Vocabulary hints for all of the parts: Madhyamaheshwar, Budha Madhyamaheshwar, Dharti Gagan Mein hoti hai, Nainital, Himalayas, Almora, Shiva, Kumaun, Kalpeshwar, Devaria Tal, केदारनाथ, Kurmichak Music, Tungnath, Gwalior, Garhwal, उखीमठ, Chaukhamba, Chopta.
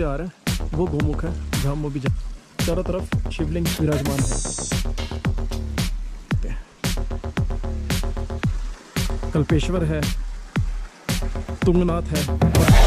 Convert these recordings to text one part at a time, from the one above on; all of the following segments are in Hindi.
से आ रहा है वो गोमुख है, जहाँ वो भी चारों तरफ शिवलिंग विराजमान है। कल्पेश्वर है, तुंगनाथ है।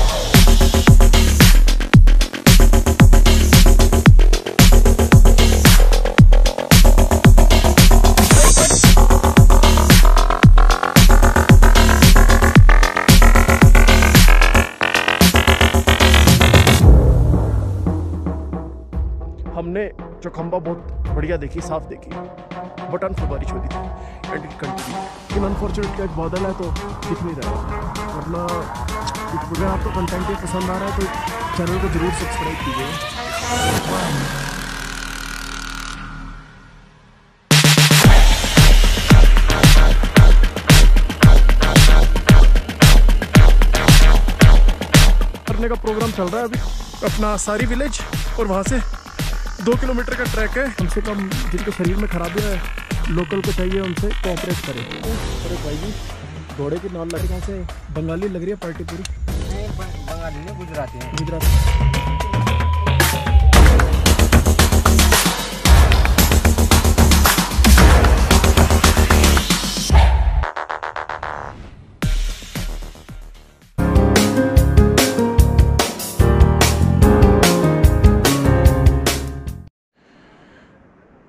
हमने चौखंबा बहुत बढ़िया देखी, साफ देखी, बट अनफॉर्चुनेट बारिश होती थी एंड इट कंटिन्यू। इन अनफॉर्चुनेट का एक बादल है तो दिख नहीं रहा है। मतलब अगर आपको कंटेंट ये पसंद आ रहा है तो चैनल को जरूर सब्सक्राइब कीजिएगा। करने का प्रोग्राम चल रहा है अभी अपना सारी विलेज, और वहाँ से 2 किलोमीटर का ट्रैक है। कम से कम जिनके शरीर में खराबी है लोकल को चाहिए उनसे कोऑपरेट करें। अरे भाई जी घोड़े के नाम लगे, कहाँ से बंगाली लग रही है पार्टी पूरी? नहीं बंगाली नहीं, गुजराती है।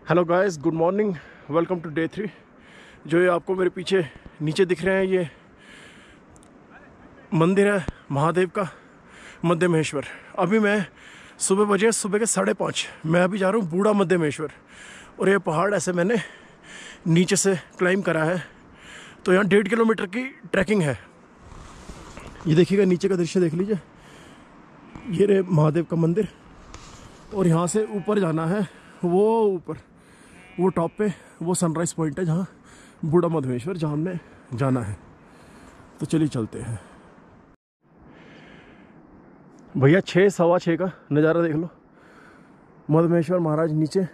Hello guys, good morning, welcome to day 3। जो ये आपको मेरे पीछे नीचे दिख रहे हैं, ये मंदिर है महादेव का, मध्यमहेश्वर। अभी मैं सुबह के 5:30 मैं अभी जा रहा हूँ बूढ़ा मध्यमहेश्वर। और ये पहाड़ ऐसे मैंने नीचे से क्लाइम करा है, तो यहाँ 1.5 किलोमीटर की ट्रैकिंग है। ये देखिएगा, नीचे का दृश्य देख लीजिए, ये रे महादेव का मंदिर। और यहाँ से ऊपर जाना है, वो ऊपर वो टॉप पे वो सनराइज पॉइंट है, जहाँ बूढ़ा मध्यमहेश्वर, जहाँ हमने जाना है। तो चलिए चलते हैं। भैया 6, सवा 6 का नज़ारा देख लो। मध्यमहेश्वर महाराज नीचे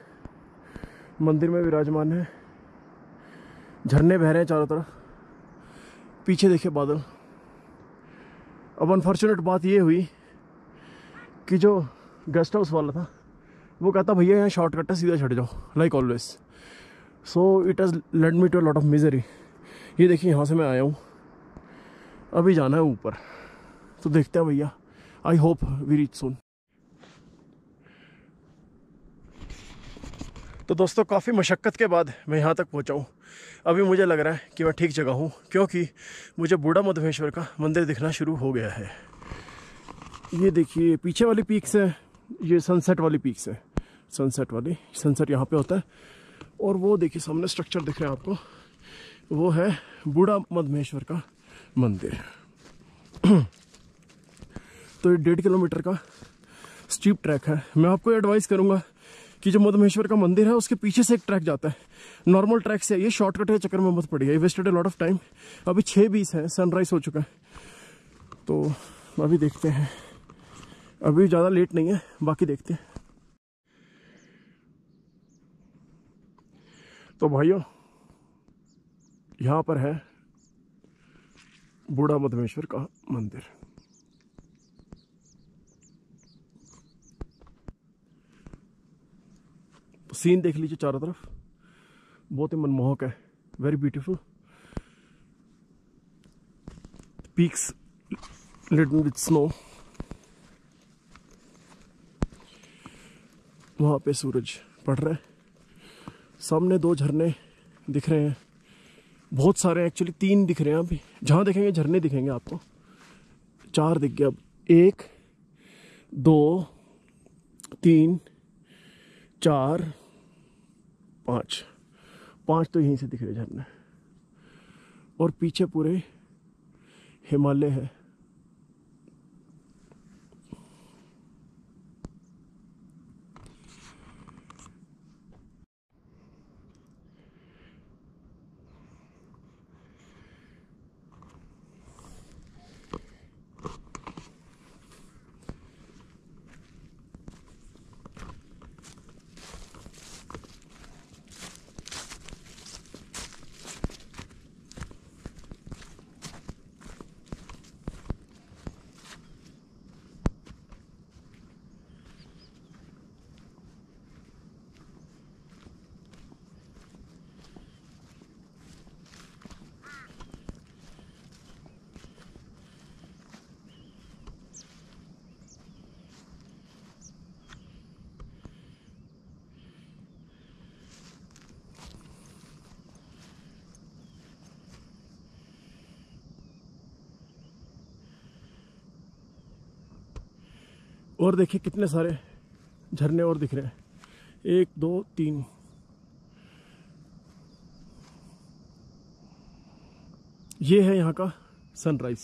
मंदिर में विराजमान है, झरने बह रहे हैं चारों तरफ, पीछे देखिए बादल। अब अनफॉर्चुनेट बात ये हुई कि जो गेस्ट हाउस वाला था वो कहता भैया यहाँ शॉर्टकट है, सीधा चढ़ जाओ, like always. So it has led me to a lot of misery. ये देखिए यहाँ से मैं आया हूँ, अभी जाना है ऊपर, तो देखते हैं भैया। I hope we reach soon. तो दोस्तों, काफ़ी मशक्क़त के बाद मैं यहाँ तक पहुँचा हूँ। अभी मुझे लग रहा है कि मैं ठीक जगह हूँ, क्योंकि मुझे बूढ़ा मध्यमहेश्वर का मंदिर दिखना शुरू हो गया है। ये देखिए पीछे वाली पीक से, ये सनसेट वाली पीक से, सनसेट यहाँ पे होता है। और वो देखिए सामने स्ट्रक्चर दिख रहा है आपको, वो है बूढ़ा मध्यमहेश्वर का मंदिर। तो ये 1.5 किलोमीटर का स्टीप ट्रैक है। मैं आपको एडवाइस करूँगा कि जो मध्यमहेश्वर का मंदिर है उसके पीछे से एक ट्रैक जाता है, नॉर्मल ट्रैक से। ये शॉर्टकट के चक्कर में मत पड़िए, wasted a lot of time. अभी 6:20 है, सनराइज हो चुका है, तो अभी देखते हैं। अभी ज़्यादा लेट नहीं है, बाकी देखते हैं। तो भाइयों, यहाँ पर है बूढ़ा मध्यमहेश्वर का मंदिर। तो सीन देख लीजिए चारों तरफ, बहुत ही मनमोहक है, very beautiful. Peaks laden with snow, वहाँ पे सूरज पड़ रहा है, सामने 2 झरने दिख रहे हैं, बहुत सारे, एक्चुअली 3 दिख रहे हैं अभी। जहाँ देखेंगे झरने दिखेंगे आपको, 4 दिख गए अब, 1, 2, 3, 4, 5 तो यहीं से दिख रहे झरने। और पीछे पूरे हिमालय है। और देखिए कितने सारे झरने और दिख रहे हैं, 1 2 3। ये है यहाँ का सनराइज।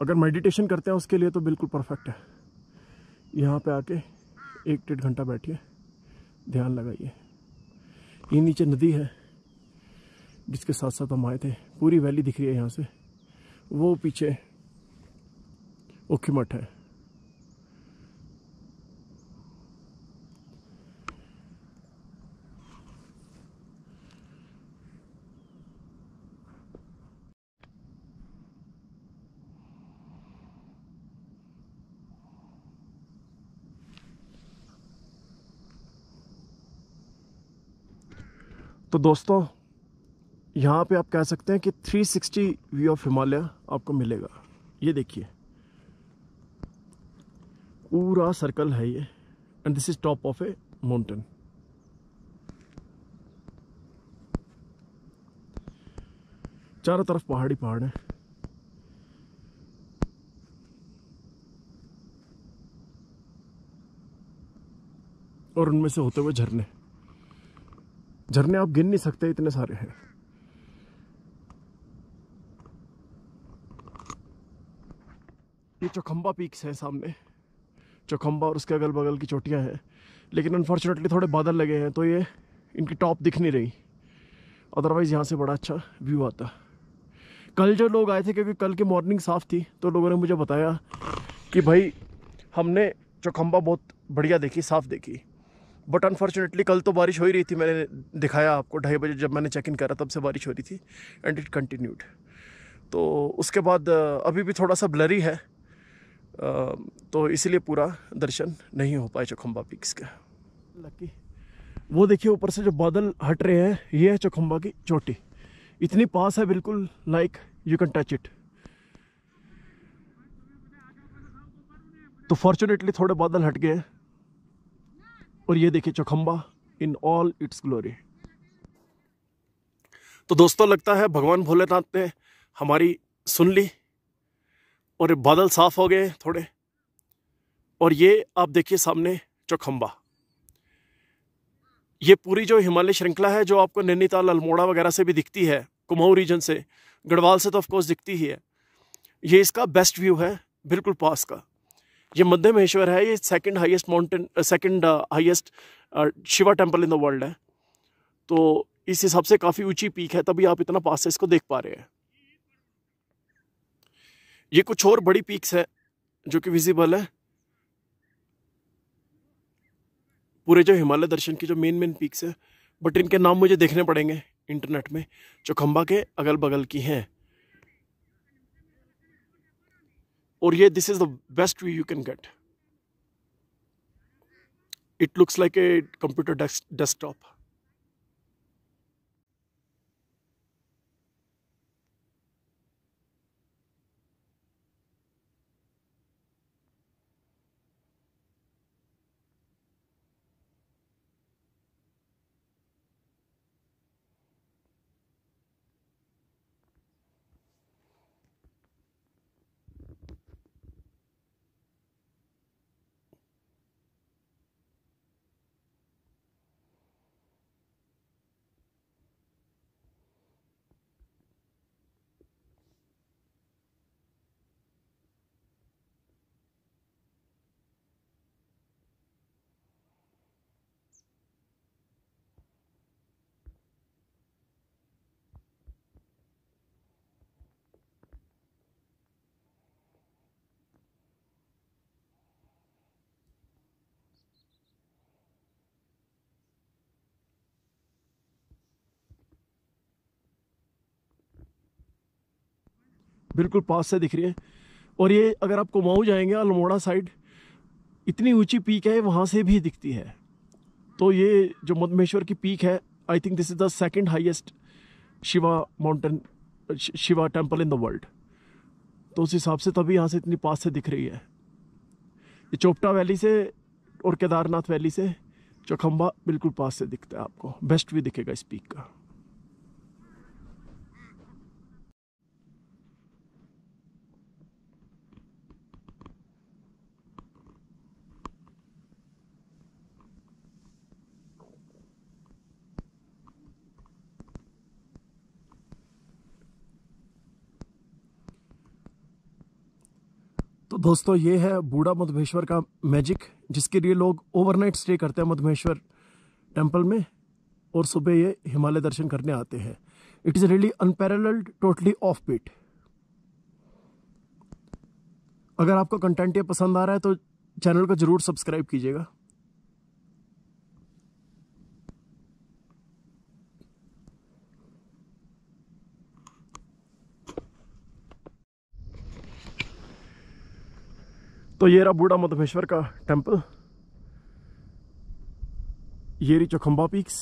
अगर मेडिटेशन करते हैं उसके लिए तो बिल्कुल परफेक्ट है। यहाँ पे आके 1 डेढ़ घंटा बैठिए, ध्यान लगाइए। ये नीचे नदी है जिसके साथ साथ हम आए थे, पूरी वैली दिख रही है यहाँ से। वो पीछे उखीमठ है। तो दोस्तों यहाँ पे आप कह सकते हैं कि 360 व्यू ऑफ हिमालय आपको मिलेगा। ये देखिए पूरा सर्कल है ये, and this is top of a mountain. चारों तरफ पहाड़ी पहाड़ है। और उनमें से होते हुए झरने, झरने आप गिन नहीं सकते, इतने सारे हैं। ये चौखंबा पीक्स है सामने, चौखंबा और उसके अगल बगल की चोटियां हैं, लेकिन अनफॉर्चुनेटली थोड़े बादल लगे हैं तो ये इनकी टॉप दिख नहीं रही, अदरवाइज यहाँ से बड़ा अच्छा व्यू आता। कल जो लोग आए थे, क्योंकि कल की मॉर्निंग साफ थी, तो लोगों ने मुझे बताया कि भाई हमने चौखंबा बहुत बढ़िया देखी, साफ देखी। बट अनफॉर्चुनेटली कल तो बारिश हो ही रही थी, मैंने दिखाया आपको 2:30 बजे जब मैंने चेक इन करा तब से बारिश हो रही थी, एंड इट कंटिन्यूड। तो उसके बाद अभी भी थोड़ा सा ब्लरी है, तो इसीलिए पूरा दर्शन नहीं हो पाया चौखंबा पीक्स का। लकी वो देखिए ऊपर से जो बादल हट रहे हैं, ये है चौखंबा की चोटी, इतनी पास है बिल्कुल, like you can touch it. तो फॉर्चुनेटली थोड़े बादल हट गए। और ये देखिए Chaukhamba in all its glory. तो दोस्तों लगता है भगवान भोलेनाथ ने हमारी सुन ली और बादल साफ हो गए थोड़े। और ये आप देखिए सामने चौखंबा, ये पूरी जो हिमालय श्रृंखला है जो आपको नैनीताल अल्मोड़ा वगैरह से भी दिखती है, कुमाऊं रीजन से, गढ़वाल से तो ऑफकोर्स दिखती ही है। ये इसका बेस्ट व्यू है, बिल्कुल पास का। ये मध्यमहेश्वर है, ये second highest Shiva temple in the world है। तो इस हिसाब से काफ़ी ऊंची पीक है, तभी आप इतना पास से इसको देख पा रहे हैं। ये कुछ और बड़ी पीक्स है जो कि विजिबल है। पूरे जो हिमालय दर्शन की जो मेन पीक्स है, बट इनके नाम मुझे देखने पड़ेंगे इंटरनेट में, चौखंबा के अगल बगल की हैं। और ये this is the best view you can get. It looks like a computer desktop. बिल्कुल पास से दिख रही है। और ये अगर आप कुमाऊं जाएंगे अल्मोड़ा साइड, इतनी ऊंची पीक है वहाँ से भी दिखती है। तो ये जो मध्यमहेश्वर की पीक है, I think this is the second highest Shiva temple in the world. तो उस हिसाब से तभी यहाँ से इतनी पास से दिख रही है। ये चोपटा वैली से और केदारनाथ वैली से चौखंबा बिल्कुल पास से दिखता है आपको, बेस्ट भी दिखेगा इस पीक का। तो दोस्तों ये है बूढ़ा मध्यमहेश्वर का मैजिक, जिसके लिए लोग ओवरनाइट स्टे करते हैं मध्यमहेश्वर टेम्पल में और सुबह ये हिमालय दर्शन करने आते हैं। It is really unparalleled, totally off beat. अगर आपको कंटेंट ये पसंद आ रहा है तो चैनल को जरूर सब्सक्राइब कीजिएगा। तो ये रहा बूढ़ा मध्यमहेश्वर का टेम्पल, ये रही चौखंबा पीक्स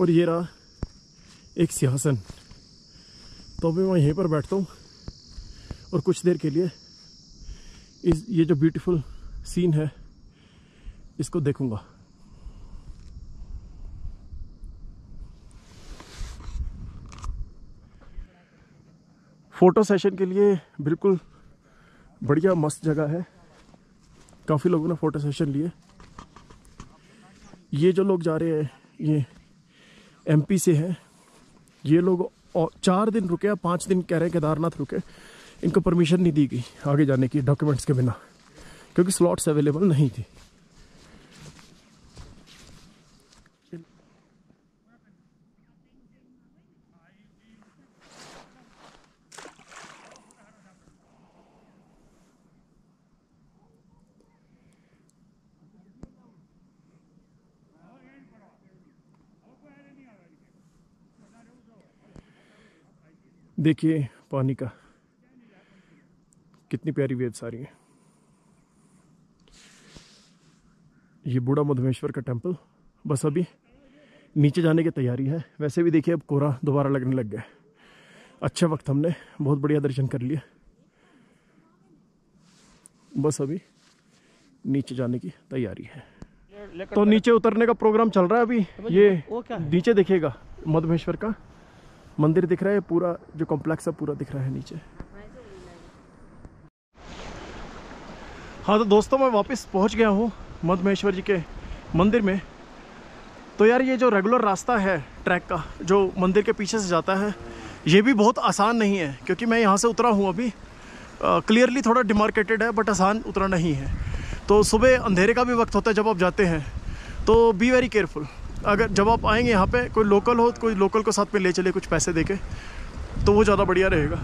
और ये रहा एक सिंहासन। तो अभी मैं यहीं पर बैठता हूँ और कुछ देर के लिए इस ये जो ब्यूटीफुल सीन है इसको देखूँगा। फ़ोटो सेशन के लिए बिल्कुल बढ़िया मस्त जगह है, काफ़ी लोगों ने फ़ोटो सेशन लिए। ये जो लोग जा रहे हैं ये एमपी से हैं, ये लोग 4 दिन रुके या 5 दिन कह रहे हैं केदारनाथ रुके। इनको परमिशन नहीं दी गई आगे जाने की डॉक्यूमेंट्स के बिना, क्योंकि स्लॉट्स अवेलेबल नहीं थी। देखिए पानी का कितनी प्यारी वेव्स आ रही है। ये बूढ़ा मध्यमहेश्वर का टेम्पल बस अभी नीचे जाने की तैयारी है। वैसे भी देखिए अब कोहरा दोबारा लगने लग गया। अच्छा वक्त, हमने बहुत बढ़िया दर्शन कर लिए, बस अभी नीचे जाने की तैयारी है। तो नीचे उतरने का प्रोग्राम चल रहा है अभी। ये नीचे देखिएगा मध्यमहेश्वर का मंदिर दिख रहा है, पूरा जो कॉम्प्लेक्स है पूरा दिख रहा है नीचे। हाँ तो दोस्तों मैं वापस पहुंच गया हूँ मध्यमहेश्वर जी के मंदिर में। तो यार ये जो रेगुलर रास्ता है ट्रैक का जो मंदिर के पीछे से जाता है ये भी बहुत आसान नहीं है, क्योंकि मैं यहाँ से उतरा हूँ अभी। क्लियरली थोड़ा डिमार्केटेड है बट आसान उतरा नहीं है। तो सुबह अंधेरे का भी वक्त होता है जब आप जाते हैं, तो बी वेरी केयरफुल। अगर जब आप आएंगे यहाँ पे कोई लोकल हो तो कोई लोकल को साथ में ले चले कुछ पैसे देके, तो वो ज़्यादा बढ़िया रहेगा।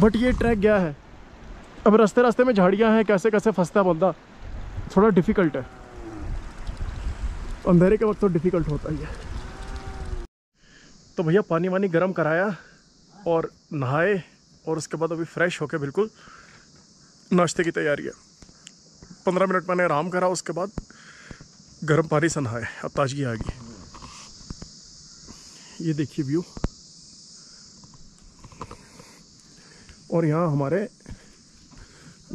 बट ये ट्रैक गया है, अब रास्ते रास्ते में झाड़ियाँ हैं, कैसे कैसे फंसता है बंदा, थोड़ा डिफ़िकल्ट है। अंधेरे के वक्त तो डिफ़िकल्ट होता ही है। तो भैया पानी वानी गर्म कराया और नहाए और उसके बाद अभी फ्रेश होके बिल्कुल नाश्ते की तैयारी है। 15 मिनट मैंने आराम करा, उसके बाद गर्म पानी से नहाए, अब ताजगी आ गई। ये देखिए व्यू, और यहाँ हमारे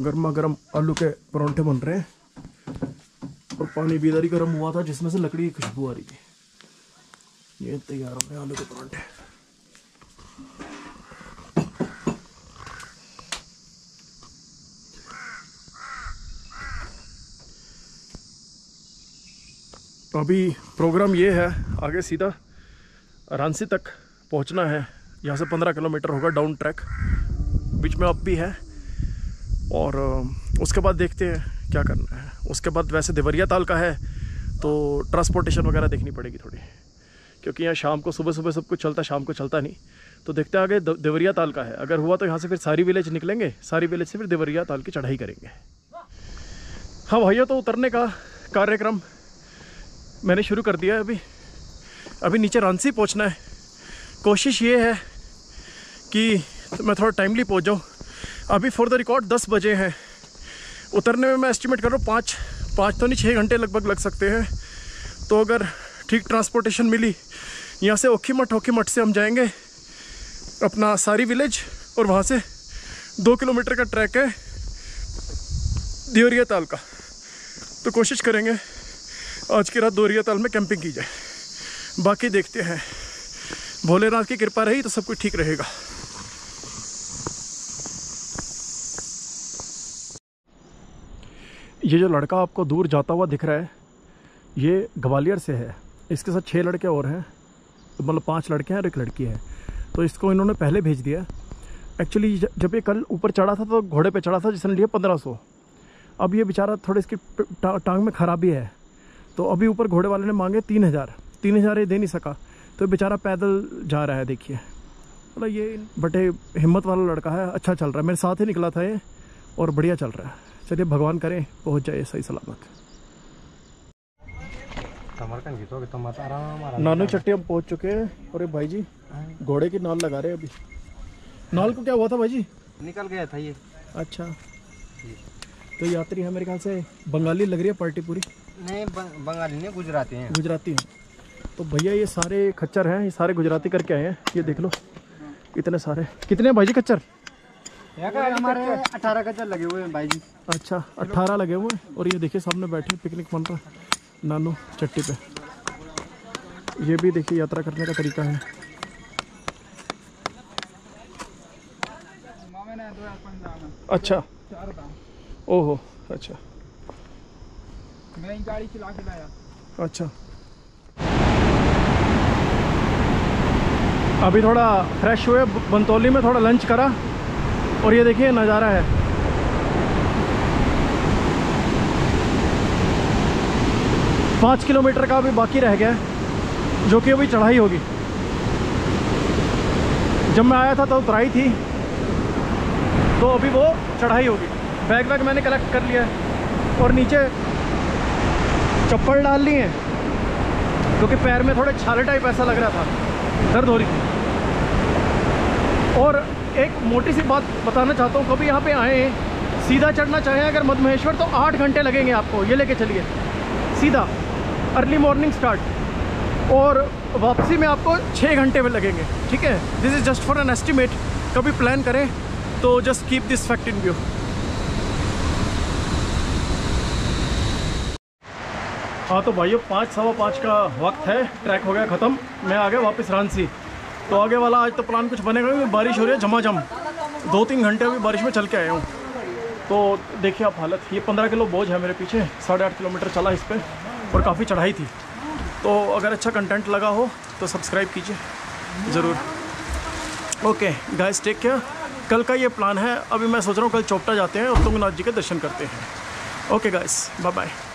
गर्मा गर्म आलू के परांठे बन रहे हैं और पानी भी इधर ही गर्म हुआ था जिसमें से लकड़ी की खुशबू आ रही थी। ये तैयार हो गए आलू के परांठे। तो अभी प्रोग्राम ये है, आगे सीधा रांसी तक पहुंचना है। यहाँ से 15 किलोमीटर होगा डाउन ट्रैक, बीच में अप भी है, और उसके बाद देखते हैं क्या करना है। उसके बाद वैसे देवरिया ताल का है तो ट्रांसपोर्टेशन वगैरह देखनी पड़ेगी थोड़ी, क्योंकि यहाँ शाम को सुबह सुबह सब कुछ चलता, शाम को चलता नहीं। तो देखते हैं आगे देवरिया ताल का है, अगर हुआ तो यहाँ से फिर सारी विलेज निकलेंगे, सारी विलेज से फिर देवरिया ताल की चढ़ाई करेंगे। हाँ भैया तो उतरने का कार्यक्रम मैंने शुरू कर दिया है। अभी नीचे रांसी पहुंचना है। कोशिश ये है कि मैं थोड़ा टाइमली पहुंच जाऊँ। अभी फॉर द रिकॉर्ड 10 बजे हैं, उतरने में मैं एस्टिमेट कर रहा हूँ 5 तो नहीं 6 घंटे लगभग लग सकते हैं। तो अगर ठीक ट्रांसपोर्टेशन मिली, यहाँ से ओखीमठ, ओखीमठ से हम जाएंगे अपना सारी विलेज, और वहाँ से 2 किलोमीटर का ट्रैक है देवरिया ताल का। तो कोशिश करेंगे आज की रात देवरिया ताल में कैंपिंग की जाए, बाकी देखते हैं। भोलेनाथ की कृपा रही तो सब कुछ ठीक रहेगा। ये जो लड़का आपको दूर जाता हुआ दिख रहा है ये ग्वालियर से है। इसके साथ 6 लड़के और हैं, मतलब 5 लड़के हैं और 1 लड़की है। तो इसको इन्होंने पहले भेज दिया एक्चुअली जब ये कल ऊपर चढ़ा था तो घोड़े पे चढ़ा था जिसने लिया 1500। अब ये बेचारा थोड़े इसकी टांग में खराबी है, तो अभी ऊपर घोड़े वाले ने मांगे 3000 ये दे नहीं सका, तो बेचारा पैदल जा रहा है। देखिए मतलब ये बटे हिम्मत वाला लड़का है, अच्छा चल रहा है। मेरे साथ ही निकला था ये और बढ़िया चल रहा है। चलिए भगवान करें पहुँच जाए सही सलामत। नानू चट्टी हम पहुँच चुके हैं और ये भाई जी घोड़े की नाल लगा रहे हैं। अभी नाल को क्या हुआ था भाई जी? निकल गया था ये। अच्छा ये। तो यात्री है मेरे ख्याल से बंगाली लग रही है पार्टी पूरी। नहीं बंगाली नहीं, गुजराती हैं। गुजराती हैं तो भैया ये सारे खच्चर हैं, ये सारे गुजराती करके आए हैं। ये देख लो इतने सारे। कितने भाई जी खच्चर? हमारे 18 खच्चर लगे हुए हैं भाई जी। अच्छा 18 लगे हुए हैं। और ये देखिए सामने बैठे पिकनिक मन रहा नानू चट्टी पे। ये भी देखिए यात्रा करने का तरीका है। अच्छा ओहो अच्छा मैं गाड़ी चला के लाया। अच्छा अभी थोड़ा फ्रेश हुए, बंतौली में थोड़ा लंच करा और ये देखिए नज़ारा है। पाँच किलोमीटर का अभी बाकी रह गया है जो कि अभी चढ़ाई होगी। जब मैं आया था तब उतराई थी, तो अभी वो चढ़ाई होगी। बैग वैग मैंने कलेक्ट कर लिया है और नीचे चप्पल डाल ली है क्योंकि पैर में थोड़े छाले टाइप ऐसा लग रहा था, दर्द हो रही थी। और एक मोटी सी बात बताना चाहता हूँ, कभी यहाँ पे आए सीधा चढ़ना चाहें अगर मध्यमहेश्वर तो 8 घंटे लगेंगे आपको। ये लेके चलिए सीधा अर्ली मॉर्निंग स्टार्ट और वापसी में आपको 6 घंटे में लगेंगे। ठीक है, this is just for an estimate. कभी प्लान करें तो just keep this fact in view. हाँ तो भाइयों 5, सवा 5 का वक्त है, ट्रैक हो गया ख़त्म। मैं आ गया वापस रांची। तो आगे वाला आज तो प्लान कुछ बनेगा क्योंकि बारिश हो रही है झमाझम। 2-3 घंटे अभी बारिश में चल के आया हूँ। तो देखिए आप हालत। ये 15 किलो बोझ है मेरे पीछे। 8.5 किलोमीटर चला इस पर और काफ़ी चढ़ाई थी। तो अगर अच्छा कंटेंट लगा हो तो सब्सक्राइब कीजिए ज़रूर। Okay guys take care. कल का ये प्लान है। अभी मैं सोच रहा हूँ कल चोपटा जाते हैं और तुंगनाथ जी के दर्शन करते हैं। Okay guys bye bye.